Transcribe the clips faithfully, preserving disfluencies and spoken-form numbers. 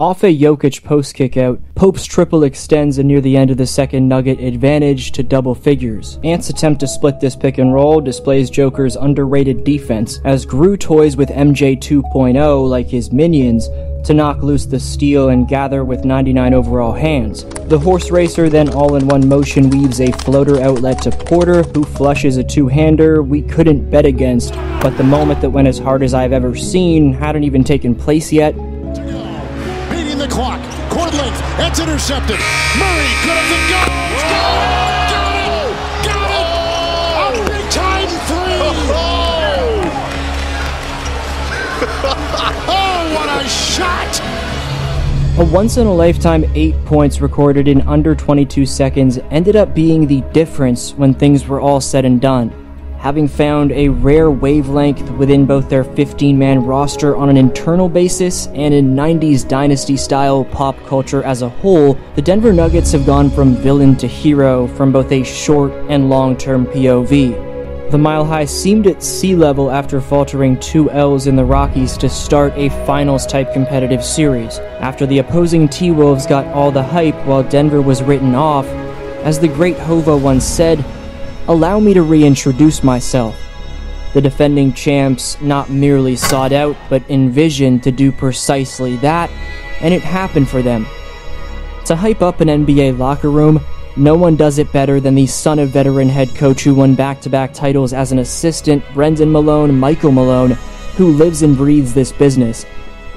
Off a Jokic post kickout, Pope's triple extends and near the end of the second Nugget advantage to double figures. Ant's attempt to split this pick and roll displays Joker's underrated defense, as Gru toys with M J two point oh like his minions to knock loose the steal and gather with ninety-nine overall hands. The horse racer then all-in-one motion weaves a floater outlet to Porter, who flushes a two-hander we couldn't bet against, but the moment that went as hard as I've ever seen hadn't even taken place yet. The clock, quarter length, that's intercepted. Murray could have the goal. Got it! Got it! Got it! A big time three! Oh, oh what a shot! A once-in-a-lifetime eight points recorded in under twenty-two seconds ended up being the difference when things were all said and done. Having found a rare wavelength within both their fifteen-man roster on an internal basis and in nineties dynasty-style pop culture as a whole, the Denver Nuggets have gone from villain to hero from both a short and long-term P O V. The Mile High seemed at sea level after faltering two L's in the Rockies to start a finals-type competitive series, after the opposing T-Wolves got all the hype while Denver was written off. As the great Hova once said, "Allow me to reintroduce myself." The defending champs not merely sought out, but envisioned to do precisely that, and it happened for them. To hype up an N B A locker room, no one does it better than the son of veteran head coach who won back-to-back titles as an assistant, Brendan Malone, Michael Malone, who lives and breathes this business.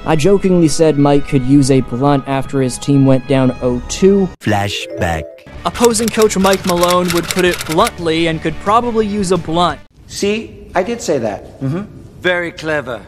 I jokingly said Mike could use a blunt after his team went down oh two. Flashback. Opposing coach Mike Malone would put it bluntly and could probably use a blunt. See, I did say that. Mm-hmm. Very clever.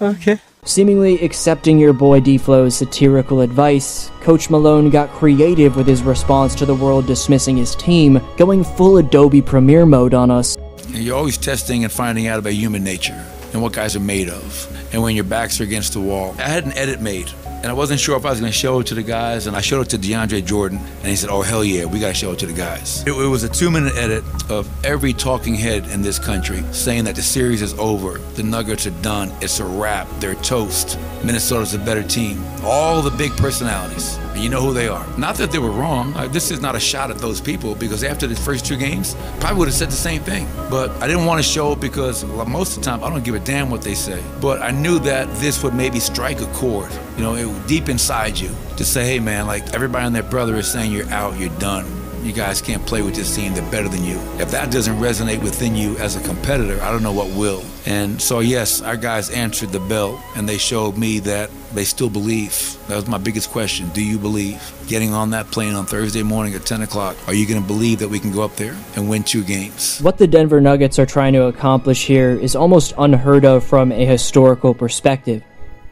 Okay. Seemingly accepting your boy D-Flo's satirical advice, Coach Malone got creative with his response to the world dismissing his team, going full Adobe Premiere mode on us. You're always testing and finding out about human nature and what guys are made of, and when your backs are against the wall. I had an edit made, and I wasn't sure if I was gonna show it to the guys, and I showed it to DeAndre Jordan, and he said, "Oh, hell yeah, we gotta show it to the guys." It, it was a two-minute edit of every talking head in this country saying that the series is over, the Nuggets are done, it's a wrap, they're toast, Minnesota's a better team. All the big personalities, and you know who they are. Not that they were wrong, I, this is not a shot at those people, because after the first two games, probably would've said the same thing. But I didn't wanna show it because most of the time, I don't give a damn what they say. But I knew that this would maybe strike a chord, you know, it, deep inside you, to say, hey man, like everybody and their brother is saying you're out, you're done. You guys can't play with this team, they're better than you. If that doesn't resonate within you as a competitor, I don't know what will. And so yes, our guys answered the bell and they showed me that they still believe. That was my biggest question, do you believe? Getting on that plane on Thursday morning at ten o'clock, are you gonna believe that we can go up there and win two games? What the Denver Nuggets are trying to accomplish here is almost unheard of from a historical perspective.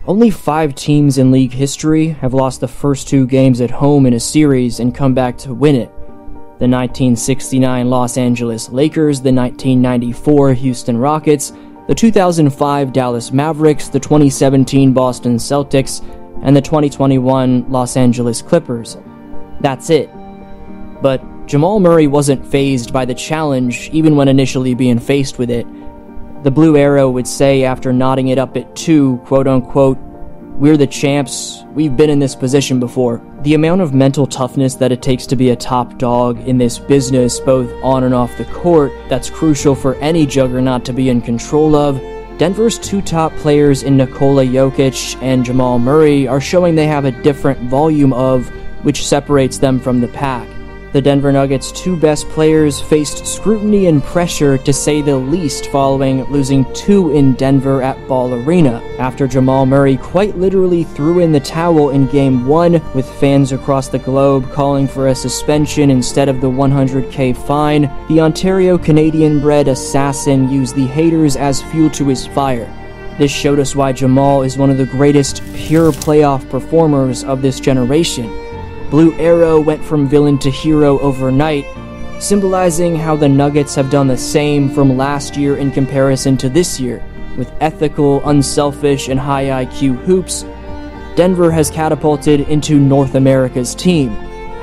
Only five teams in league history have lost the first two games at home in a series and come back to win it. The nineteen sixty-nine Los Angeles Lakers, the nineteen ninety-four Houston Rockets, the two thousand five Dallas Mavericks, the twenty seventeen Boston Celtics, and the twenty twenty-one Los Angeles Clippers. That's it. But Jamal Murray wasn't fazed by the challenge, even when initially being faced with it. The Blue Arrow would say after knotting it up at two, quote-unquote, "We're the champs, we've been in this position before." The amount of mental toughness that it takes to be a top dog in this business, both on and off the court, that's crucial for any juggernaut to be in control of. Denver's two top players in Nikola Jokic and Jamal Murray are showing they have a different volume of, which separates them from the pack. The Denver Nuggets' two best players faced scrutiny and pressure, to say the least, following losing two in Denver at Ball Arena, after Jamal Murray quite literally threw in the towel in Game one, with fans across the globe calling for a suspension instead of the one hundred K fine. The Ontario Canadian-bred assassin used the haters as fuel to his fire. This showed us why Jamal is one of the greatest pure playoff performers of this generation. Blue Arrow went from villain to hero overnight, symbolizing how the Nuggets have done the same from last year in comparison to this year. With ethical, unselfish, and high I Q hoops, Denver has catapulted into North America's team.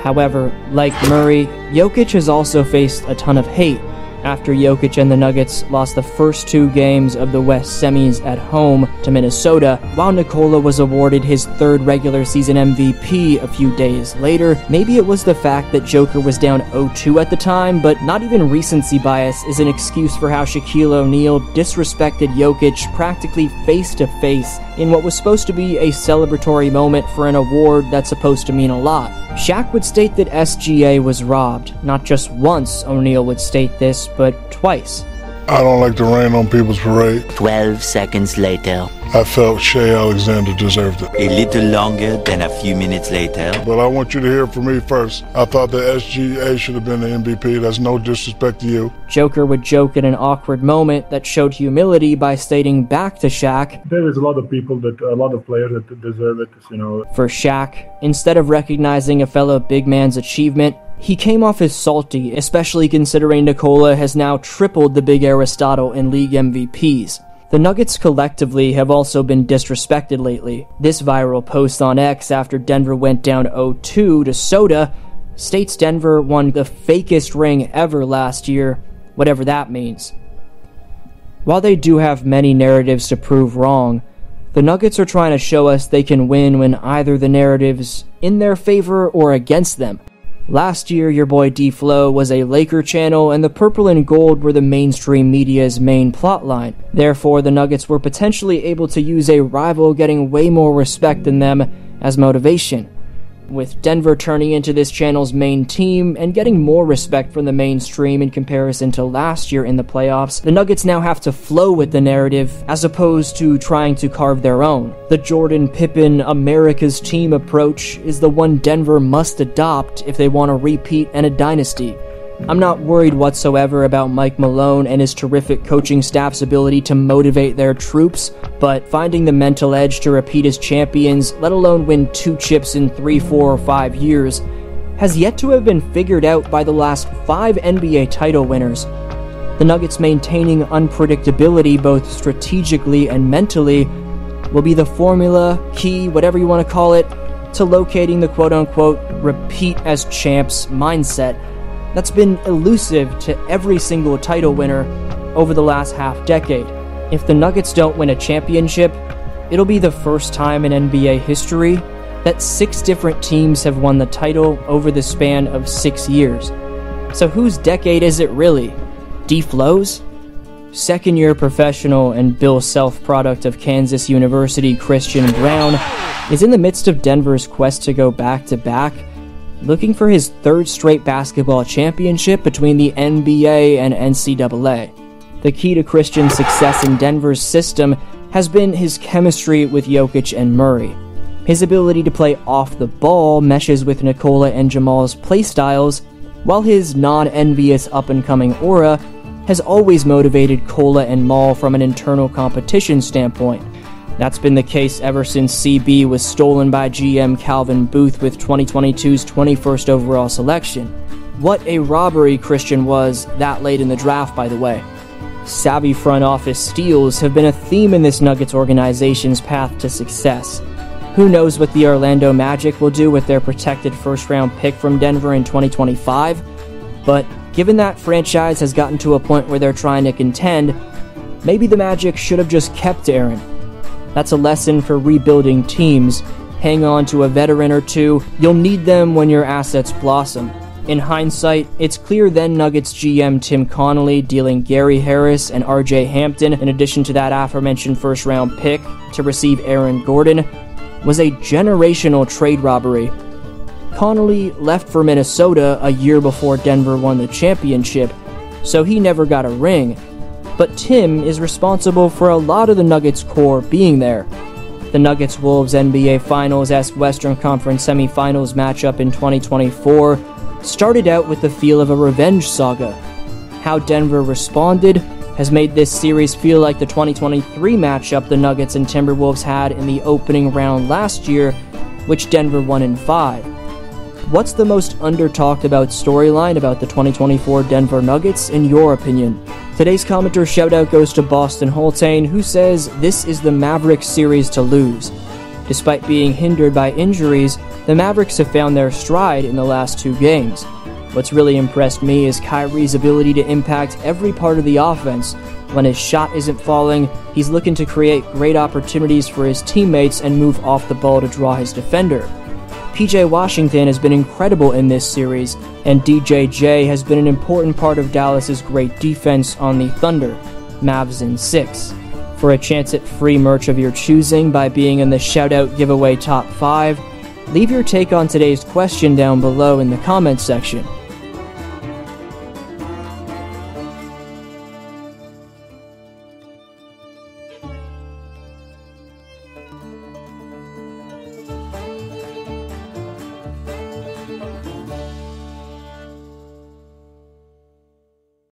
However, like Murray, Jokic has also faced a ton of hate. after Jokic and the Nuggets lost the first two games of the West semis at home to Minnesota, while Nikola was awarded his third regular season M V P a few days later. Maybe it was the fact that Joker was down oh two at the time, but not even recency bias is an excuse for how Shaquille O'Neal disrespected Jokic practically face-to-face in what was supposed to be a celebratory moment for an award that's supposed to mean a lot. Shaq would state that S G A was robbed. Not just once, O'Neal would state this, but twice. I don't like to rain on people's parade. twelve seconds later. I felt Shai Alexander deserved it. A little longer than a few minutes later. But I want you to hear from me first. I thought that S G A should have been the M V P. That's no disrespect to you. Joker would joke in an awkward moment that showed humility by stating back to Shaq, there is a lot of people, that a lot of players that deserve it, you know. For Shaq, instead of recognizing a fellow big man's achievement, he came off as salty, especially considering Nikola has now tripled the big Aristotle in league M V Ps. The Nuggets collectively have also been disrespected lately. This viral post on X after Denver went down oh two to Soda states Denver won the fakest ring ever last year, whatever that means. While they do have many narratives to prove wrong, the Nuggets are trying to show us they can win when either the narrative's in their favor or against them. Last year, your boy D-Flow was a Laker channel, and the purple and gold were the mainstream media's main plotline. Therefore, the Nuggets were potentially able to use a rival getting way more respect than them as motivation. With Denver turning into this channel's main team and getting more respect from the mainstream in comparison to last year in the playoffs, the Nuggets now have to flow with the narrative as opposed to trying to carve their own. The Jordan-Pippen America's team approach is the one Denver must adopt if they want a repeat and a dynasty. I'm not worried whatsoever about Mike Malone and his terrific coaching staff's ability to motivate their troops, but finding the mental edge to repeat as champions, let alone win two chips in three, four, or five years, has yet to have been figured out by the last five N B A title winners. The Nuggets maintaining unpredictability both strategically and mentally will be the formula, key, whatever you want to call it, to locating the quote-unquote repeat as champs mindset that's been elusive to every single title winner over the last half decade. If the Nuggets don't win a championship, it'll be the first time in N B A history that six different teams have won the title over the span of six years. So whose decade is it really? D-Flow's? Second-year professional and Bill Self product of Kansas University Christian Braun is in the midst of Denver's quest to go back-to-back, looking for his third straight basketball championship between the N B A and N C double A. The key to Christian's success in Denver's system has been his chemistry with Jokic and Murray. His ability to play off the ball meshes with Nikola and Jamal's playstyles, while his non-envious up-and-coming aura has always motivated Kola and Mal from an internal competition standpoint. That's been the case ever since C B was stolen by G M Calvin Booth with twenty twenty-two's twenty-first overall selection. What a robbery Christian was that late in the draft, by the way. Savvy front office steals have been a theme in this Nuggets organization's path to success. Who knows what the Orlando Magic will do with their protected first-round pick from Denver in twenty twenty-five, but given that franchise has gotten to a point where they're trying to contend, maybe the Magic should have just kept Aaron. That's a lesson for rebuilding teams. Hang on to a veteran or two. You'll need them when your assets blossom. In hindsight, it's clear then Nuggets G M Tim Connelly dealing Gary Harris and R J Hampton, in addition to that aforementioned first-round pick to receive Aaron Gordon, was a generational trade robbery. Connelly left for Minnesota a year before Denver won the championship, so he never got a ring. But Tim is responsible for a lot of the Nuggets' core being there. The Nuggets-Wolves N B A Finals-esque Western Conference semifinals matchup in twenty twenty-four started out with the feel of a revenge saga. How Denver responded has made this series feel like the twenty twenty-three matchup the Nuggets and Timberwolves had in the opening round last year, which Denver won in five. What's the most under-talked about storyline about the twenty twenty-four Denver Nuggets, in your opinion? Today's commenter shoutout goes to Boston Holtain, who says this is the Mavericks series to lose. Despite being hindered by injuries, the Mavericks have found their stride in the last two games. What's really impressed me is Kyrie's ability to impact every part of the offense. When his shot isn't falling, he's looking to create great opportunities for his teammates and move off the ball to draw his defender. P J. Washington has been incredible in this series, and D J J has been an important part of Dallas's great defense on the Thunder, Mavs in six. For a chance at free merch of your choosing by being in the shoutout giveaway top five, leave your take on today's question down below in the comments section.